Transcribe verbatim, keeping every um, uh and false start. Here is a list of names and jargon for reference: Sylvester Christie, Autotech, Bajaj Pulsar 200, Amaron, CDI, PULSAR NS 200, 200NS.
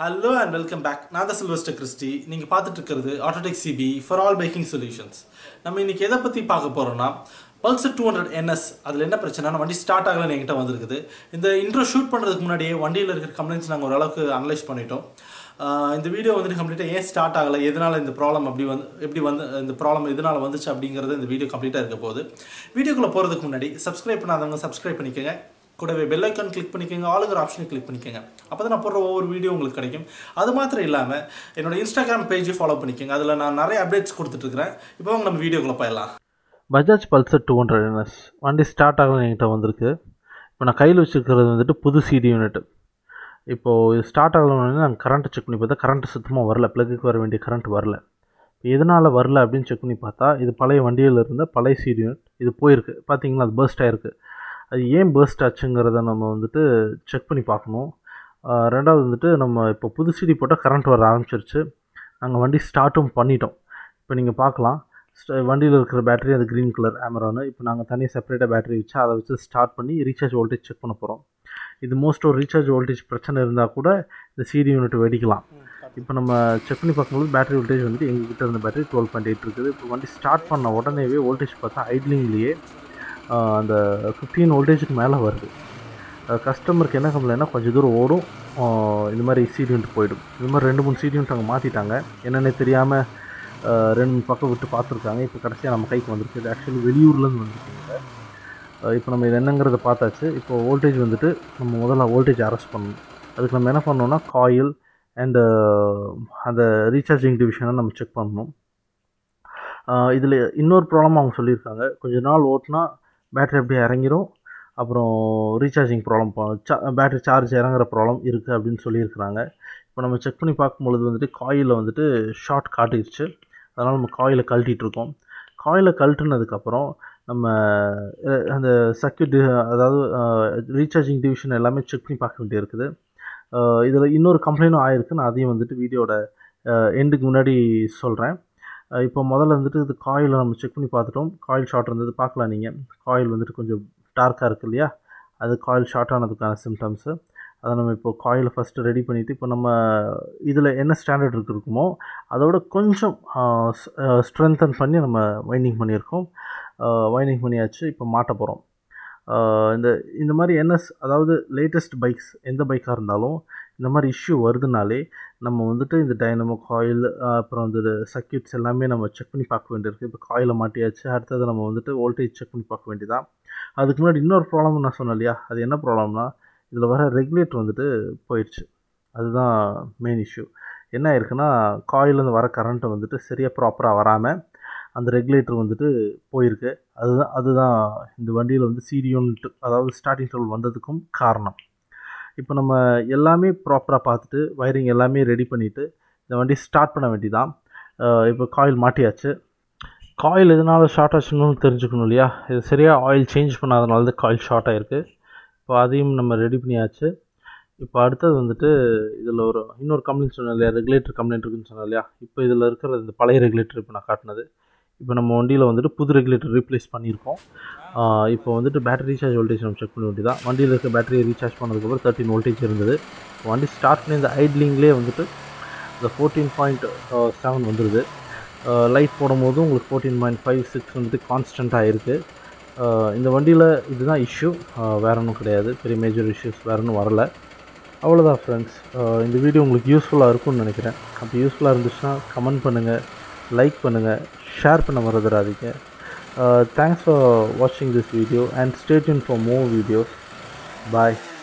Hello and welcome back. I am Sylvester Christie. You are watching Autotech C B for all baking solutions. We will see the Pulsar two hundred N S. That is the start of the start. In the intro shoot, we will analyze the In the video, we will complete the start of the problem. We the problem the video. The video subscribe subscribe Click the bell icon, click the all other options. Click the then you video. That's why Instagram page. Follow the updates. Now we video. Bajaj Pulsar two hundred N S. One start. Now C D unit. Now start. Current check. Current system. Current எதனால வரல அப்படினு check பண்ணி பார்த்தா இது பழைய வண்டியில இருந்த பழைய C D unit இது போயிருக்கு பாத்தீங்களா அது burst ஆயிருக்கு அது ஏன் burst ஆச்சுங்கறத நம்ம வந்துட்டு செக் பண்ணி பார்க்கணும் ரெண்டாவது வந்துட்டு நம்ம இப்ப புது C D போட்டா கரண்ட் வர ஆரம்பிச்சிருச்சு நாங்க வண்டி ஸ்டார்ட்டும் பண்ணிட்டோம் இப்போ நீங்க பார்க்கலாம் வண்டியில இருக்கிற பேட்டரி அது green color Amaron இப்போ நாங்க தனியா செப்பரேட்டா பேட்டரி வச்சு அதை வச்சு ஸ்டார்ட் பண்ணி ரீசார்ஜ் வோல்டேஜ் செக் பண்ண போறோம் இது மோஸ்ட் ஒரு ரீசார்ஜ் வோல்டேஜ் பிரச்சனை இருந்தா கூட இந்த C D யூனிட் வெடிக்கலாம் இப்போ நம்ம செக் பண்ணி பாக்கும்போது பேட்டரி வோல்டேஜ் வந்து எங்க கிட்ட இருந்த பேட்டரி twelve point eight இருக்குது. இப்போ வண்டி ஸ்டார்ட் பண்ண உடனேவே வோல்டேஜ் பார்த்தா ஐட்லிங்லயே அந்த fifteen வோல்டேஜ்க்கு மேல வருது. கஸ்டமருக்கு என்ன கம்ப்ளைண்ட்னா கொஞ்ச தூரம் ஓடும் இந்த மாதிரி C D unit போய்டும். இந்த மாதிரி ரெண்டு மூணு C D unit அங்க மாத்திட்டாங்க. என்னன்னே தெரியாம ரெண்டு பக்கம் விட்டு பாத்துட்டாங்க. இப்போ கடைசியா நம்ம கைக்கு வந்திருக்கு. இது एक्चुअली வெளியூர்ல இருந்து வந்திருக்கு. இப்போ நம்ம இது என்னங்கறத பார்த்தாச்சு. இப்போ வோல்டேஜ் வந்துட்டு நம்ம முதல்ல வோல்டேஜ் அரெஸ்ட் பண்ணனும். அதுக்கு நம்ம என்ன பண்ணனும்னா coil and uh, the recharging division நம்ம check பண்ணனும் இதுல இன்னொரு ப்ராப்ளம் அவங்க சொல்லிருக்காங்க கொஞ்ச நாள் ஓட்னா பேட்டரி அப்படியே இறங்கிரும் அப்புறம் ரீசார்ஜிங் ப்ராப்ளம் பேட்டரி சார்ஜ் இறங்கற ப்ராப்ளம் இருக்கு அப்படினு சொல்லிருக்காங்க இப்போ நம்ம செக் பண்ணி பாக்கும்போது வந்து காயில்ல வந்து ஷார்ட் காட்டிடுச்சு அதனால நம்ம காயிலை கழட்டிட்டு இருக்கோம் காயிலை கழட்டினதுக்கு அப்புறம் நம்ம அந்த சர்க்யூட் அதாவது ரீசார்ஜிங் டிவிஷன் எல்லாமே செக் பண்ணி பார்க்க வேண்டியது இருக்குது இதல இன்னொரு கம்ப்ளைன்ட் ஆயிருக்கு நான் அதையும் வந்துட்டு வீடியோட எண்டுக்கு முன்னாடி சொல்றேன் இப்போ முதல்ல வந்துட்டு இந்த காயில நம்ம செக் பண்ணி பார்த்துட்டோம் காயில் ஷார்ட் இருந்தது பார்க்கலாம் நீங்க காயில் வந்துட்டு கொஞ்சம் டார்க்கா இருக்கு இல்லையா அது காயில் ஷார்ட் ஆனதுக்கான சிம்டம்ஸ் அத நம்ம இப்போ காயில ஃபர்ஸ்ட் ரெடி பண்ணிட்டு இப்போ நம்ம இதல என்ன ஸ்டாண்டர்ட் இருக்குமோ அதோட கொஞ்சம் ஸ்ட்ரெngthen பண்ணி நம்ம வைண்டிங் பண்ணியிருக்கோம் வைண்டிங் பண்ணியாச்சு இப்போ மாட்ட போறோம் இந்த இந்த மாதிரி N S அதாவது லேட்டஸ்ட் பைக்ஸ் எந்த பைக்கா இருந்தாலும் இந்த மாதிரி இஷ்யூ வருதுனாலே நம்ம வந்துட்டு இந்த டைனமோ காயில் அப்புறம் அந்த சர்க்யூட்ஸ் எல்லாமே நம்ம செக் பண்ணி பார்க்க வேண்டியிருக்கு இப்போ காயில மாட்டியாச்சு அடுத்து நம்ம வந்துட்டு வோல்டேஜ் செக் பண்ணி பார்க்க வேண்டியதா அதுக்கு முன்னாடி இன்னொரு ப்ராப்ளம் நான் சொன்னலையா அது என்ன ப்ராப்ளம்னா இதுல வர ரெகுலேட்டர் வந்துட்டு போயிடுச்சு அதுதான் மெயின் இஷ்யூ என்ன இருக்குன்னா காயில இருந்து வர கரண்ட் வந்துட்டு சரியா ப்ராப்பரா வராம அந்த ரெகுலேட்டர் வந்துட்டு போயிருக்கு அதுதான் அதுதான் இந்த வண்டியில வந்து C D unit அதாவது ஸ்டார்டிங் ட்ரபிள் வந்ததுக்கும் காரணம் இப்போ நம்ம எல்லாமே ப்ராப்பரா பார்த்துட்டு வயரிங் எல்லாமே ரெடி பண்ணிட்டு இந்த வண்டி ஸ்டார்ட் பண்ண வேண்டியதான் இப்போ காயில் மாட்டியாச்சு காயில் எதனால ஷார்ட் ஆச்சுன்னு தெரிஞ்சுக்கணும் இல்லையா இது சரியா ஆயில் சேஞ்ச் பண்ணாதனால தான் காயில் ஷார்ட் ஆயிருக்கு இப்போ அதையும் நம்ம ரெடி பண்ணியாச்சு இப்போ அடுத்து வந்துட்டு இதுல ஒரு இன்னொரு கம்ப்ளைன்ட் சொன்னலையா ரெகுலேட்டர் கம்ப்ளைன்ட் இருக்குன்னு சொன்னலையா இப்போ இதுல இருக்கிற இந்த பழைய ரெகுலேட்டர் இப்போ நான் காட்டினது இப்போ நம்ம வண்டியில வந்து புது ரெகுலேட்டர் ரீப்ளேஸ் பண்ணியிருக்கோம் இப்போ வந்து பேட்டரி ரீசார்ஜ் வோல்டேஜ் நம்ம செக் பண்ண வேண்டியதா வண்டியில இருக்க பேட்டரியை ரீசார்ஜ் பண்ணதுக்கு அப்புறம் thirteen வோல்டேஜ் இருந்தது வண்டி ஸ்டார்ட் பண்ணி இந்த ஐட்லிங்லயே வந்து இந்த fourteen point seven வந்துருது லைட் போடும்போது உங்களுக்கு fourteen point five six வந்து கான்ஸ்டன்ட்டா இருக்கு இந்த வண்டியில இதுதான் இஷ்யூ வேற ஒண்ணும் கிடையாது பெரிய மேஜர் இஷ்யூஸ் வேற ஒண்ணும் வரல அவ்வளவுதான் फ्रेंड्स இந்த வீடியோ உங்களுக்கு யூஸ்ஃபுல்லா இருக்கும்னு நினைக்கிறேன் அப்படி யூஸ்ஃபுல்லா இருந்துச்சுனா கமெண்ட் பண்ணுங்க like பண்ணுங்க share பண்ண மறந்துடாதீங்க thanks for watching this video and stay tuned for more videos bye